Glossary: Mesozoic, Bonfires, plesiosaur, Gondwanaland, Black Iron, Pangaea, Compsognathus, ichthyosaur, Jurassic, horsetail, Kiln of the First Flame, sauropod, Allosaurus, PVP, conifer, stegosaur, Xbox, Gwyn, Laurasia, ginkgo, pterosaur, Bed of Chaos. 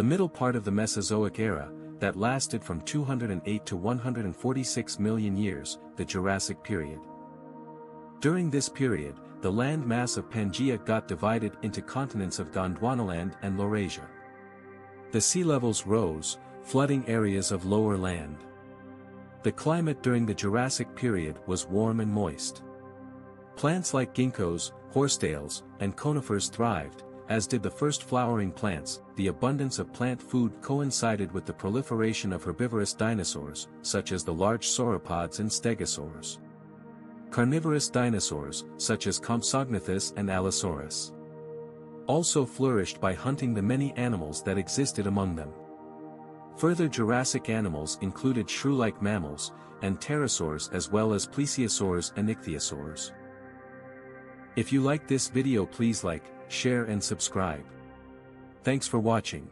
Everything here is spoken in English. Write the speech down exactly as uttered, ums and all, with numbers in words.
the middle part of the Mesozoic era, that lasted from two hundred eight to one hundred forty-six million years, the Jurassic period. During this period, the land mass of Pangaea got divided into continents of Gondwanaland and Laurasia. The sea levels rose, flooding areas of lower land. The climate during the Jurassic period was warm and moist. Plants like ginkgos, horsetails, and conifers thrived, as did the first flowering plants. The abundance of plant food coincided with the proliferation of herbivorous dinosaurs, such as the large sauropods and stegosaurs. Carnivorous dinosaurs, such as Compsognathus and Allosaurus, also flourished by hunting the many animals that existed among them. Further Jurassic animals included shrew-like mammals, and pterosaurs as well as plesiosaurs and ichthyosaurs. If you like this video, please like, share and subscribe. Thanks for watching.